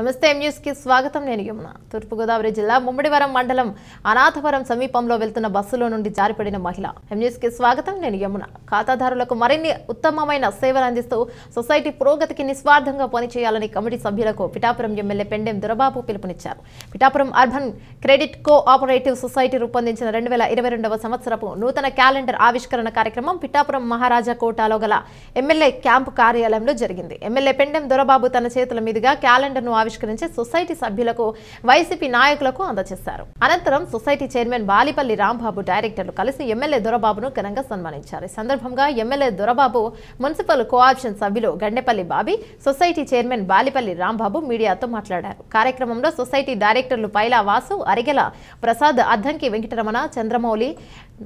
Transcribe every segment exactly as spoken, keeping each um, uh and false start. నమస్తే M news కి స్వాగతం. నేను యమున. తూర్పుగోదావరి జిల్లా ముమ్మడివరం మండలం అనాథవరం సమీపంలో వెళ్తున్న బస్సులో నుండి జారిపడిన మహిళ. ఎం న్యూస్ కి స్వాగతం. నేను యమున. ఖాతాదారులకు మరిన్ని ఉత్తమమైన సేవలు అందిస్తూ సొసైటీ పురోగతికి నిస్వార్థంగా పనిచేయాలని కమిటీ సభ్యులకు పిఠాపురం ఎమ్మెల్యే పెండెం దురబాబు పిలుపునిచ్చారు. Pithapuram urban credit co-operative society రూపొందించిన రెండు వేల ఇరవై రెండవ సంవత్సరపు నూతన క్యాలెండర్ ఆవిష్కరణ కార్యక్రమం పిఠాపురం మహారాజా కోటలో గల ఎమ్మెల్యే క్యాంపు కార్యాలయంలో జరిగింది. ఎమ్మెల్యే పెండెం దురబాబు తన చేతుల మీదుగా క్యాలెండర్ను ఆవిష్కరించి సొసైటీ సభ్యులకు, వైసీపీ నాయకులకు అందజేశారు. అనంతరం సొసైటీ చైర్మన్ బాలిపల్లి రాంబాబు, డైరెక్టర్లు కలిసి ఎమ్మెల్యే దురబాబును ఘనంగా సన్మానించారు. ఈ సందర్భంగా ఎమ్మెల్యే దురబాబు, మున్సిపల్ కోఆప్షన్ సభ్యులు గండెపల్లి బాబీ, సొసైటీ చైర్మన్ బాలిపల్లి రాంబాబు మీడియాతో మాట్లాడారు. కార్యక్రమంలో సొసైటీ డైరెక్టర్లు పైలా వాసు, అరిగెల ప్రసాద్, అద్దంకి వెంకటరమణ, చంద్రమౌళి,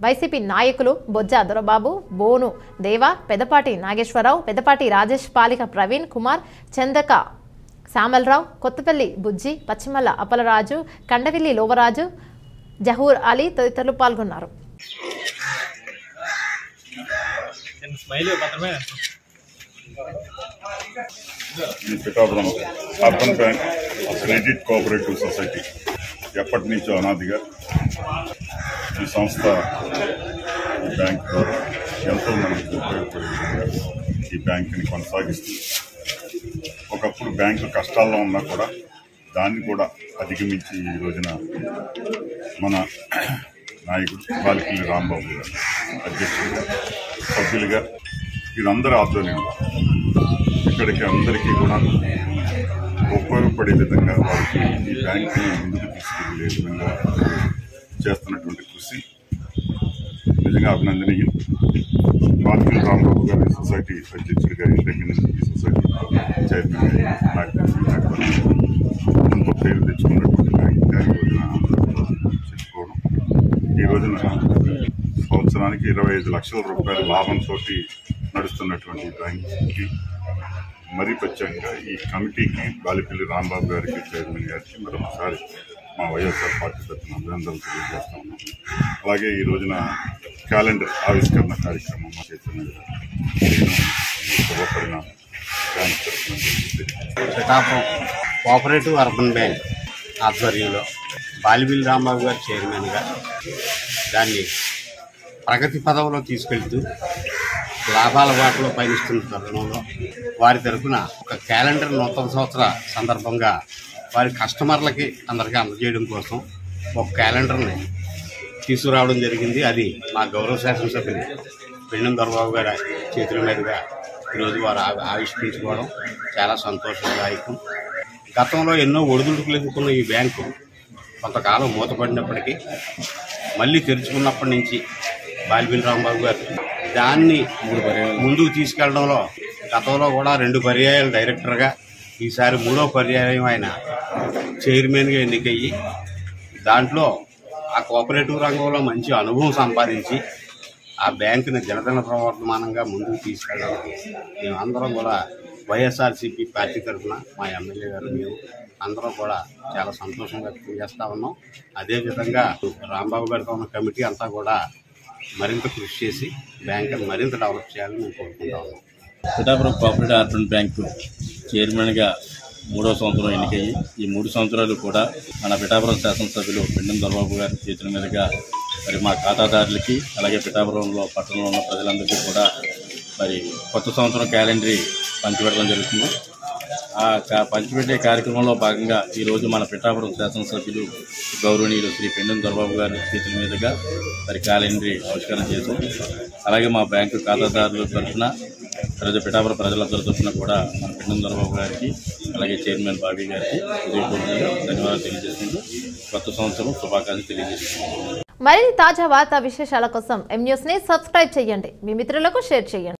వైసీపీ నాయకులు బొజ్జా దురబాబు, బోను దేవా, పెదపాటి నాగేశ్వరరావు, పెదపాటి రాజేష్, పాలిక ప్రవీణ్ కుమార్, చందక శామలరావు, కొత్తపల్లి బుజ్జి, పశ్చిమల అప్పలరాజు, కండవిల్లి లోవరాజు, జహూర్ అలీ తదితరులు పాల్గొన్నారు. Pithapuram urban credit co-operative society ఎప్పటి నుంచో అనాదిగా ఈ సంస్థ ఈ బ్యాంక్ ద్వారా ఎంతో మందికి ఉపయోగపడుతుంది. ఈ బ్యాంకుని కొనసాగిస్తుంది. ఒకప్పుడు బ్యాంకు కష్టాల్లో ఉన్నా కూడా దాన్ని కూడా అధిగమించి ఈ రోజున మన నాయకుడు బాలిపల్లి రాంబాబు గారు అధ్యక్షులుగా, సభ్యులుగా వీరందరూ ఆధ్వర్యం ఇక్కడికి అందరికీ కూడా ఉపయోగపడే విధంగా వారికి ఈ బ్యాంకుని ముందుకు తీసుకెళ్లే విధంగా చేస్తున్నటువంటి కృషి నిజంగా అభినందనీయం. బాలిపల్లి రాంబాబు గారి సొసైటీ అధ్యక్షుడు గారి దగ్గర నుంచి ఈ సొసైటీ చైర్మన్ నాకు ఎంతో పేరు తెచ్చుకున్నటువంటి చెప్పుకోవడం, ఈ రోజున సంవత్సరానికి ఇరవై ఐదు లక్షల రూపాయల లాభంతో నడుస్తున్నటువంటి బ్యాంక్కి మరీ ప్రత్యేకంగా ఈ కమిటీకి బాలిపల్లి రాంబాబు గారికి, చైర్మన్ గారికి మరొకసారి మా వైఎస్ఆర్ పార్టీ తరఫున అభినందనలు తెలియజేస్తా ఉన్నాం. అలాగే ఈ రోజున క్యాలెండర్ ఆవిష్కరణ కార్యక్రమం మా చేతున్న శుభపడిన బ్యాంక్ తరఫున పిఠాపురం కోఆపరేటివ్ అర్బన్ బ్యాంక్ ఆధ్వర్యంలో బాలిపల్లి రాంబాబు గారు చైర్మన్గా దాన్ని ప్రగతి పదవిలో తీసుకెళ్తూ లాభాల బాటలో పయనిస్తున్న తరుణంలో వారి తరఫున ఒక క్యాలెండర్ నూతన సంవత్సర సందర్భంగా వారి కస్టమర్లకి అందరికీ అందజేయడం కోసం ఒక క్యాలెండర్ని తీసుకురావడం జరిగింది. అది మా గౌరవ శాసనసభ్యులు పెండెం దురబాబు గారి చేతుల మీదుగా ఈరోజు వారు ఆవిష్కరించుకోవడం చాలా సంతోషదాయకం. గతంలో ఎన్నో ఒడిదుడుకులు ఎదుర్కొన్న ఈ బ్యాంకు కొంతకాలం మూతపడినప్పటికీ మళ్ళీ తెరుచుకున్నప్పటి నుంచి బాలిపల్లి రాంబాబు గారు దాన్ని ముందుకు తీసుకెళ్లడంలో గతంలో కూడా రెండు పర్యాయాలు డైరెక్టర్గా, ఈసారి మూడో పర్యాయం ఆయన చైర్మన్గా ఎన్నికయ్యి దాంట్లో ఆ కోఆపరేటివ్ రంగంలో మంచి అనుభవం సంపాదించి ఆ బ్యాంకుని జనధన ప్రవర్తమానంగా ముందుకు తీసుకెళ్ళడానికి మేమందరం కూడా వైఎస్ఆర్సీపీ పార్టీ తరఫున మా ఎమ్మెల్యే గారు, మేము అందరం కూడా చాలా సంతోషంగా వ్యక్తం చేస్తూ ఉన్నాం. అదేవిధంగా రాంబాబు గారితో ఉన్న కమిటీ అంతా కూడా మరింత కృషి చేసి బ్యాంకును మరింత డెవలప్ చేయాలని మేము కోరుకుంటా ఉన్నాం. పిఠాపురం కోఆపరేటివ్ అర్బన్ బ్యాంకు చైర్మన్గా మూడో సంవత్సరం ఎన్నికయ్యి ఈ మూడు సంవత్సరాలు కూడా మన పిఠాపురం శాసనసభ్యులు పెండెం దురబాబు గారి చేతుల మీదుగా మరి మా ఖాతాదారులకి, అలాగే పిఠాపురంలో పట్టణంలో ఉన్న ప్రజలందరికీ కూడా మరి కొత్త సంవత్సరం క్యాలెండరీ పంచిపెట్టడం జరుగుతుంది. ఆ పంచిపెట్టే కార్యక్రమంలో భాగంగా ఈరోజు మన పిఠాపురం శాసనసభ్యులు గౌరవనీయులు శ్రీ పెండెం దురబాబు గారి చేతుల మీదుగా మరి క్యాలెండరీ ఆవిష్కరణ చేశాం. అలాగే మా బ్యాంకు ఖాతాదారుల తరఫున, ప్రజ పిఠాపురం ప్రజలందరి తరఫున కూడా మన పెండెం దురబాబు గారికి, అలాగే చైర్మన్ బాబీ గారికి హృదయపూర్వకంగా ధన్యవాదాలు తెలియజేస్తుంది. కొత్త సంవత్సరం శుభాకాంక్షలు తెలియజేస్తుంది. మరిన్ని తాజా వార్తా విశేషాల కోసం ఎం న్యూస్ని సబ్స్క్రైబ్ చేయండి, మీ మిత్రులకు షేర్ చేయండి.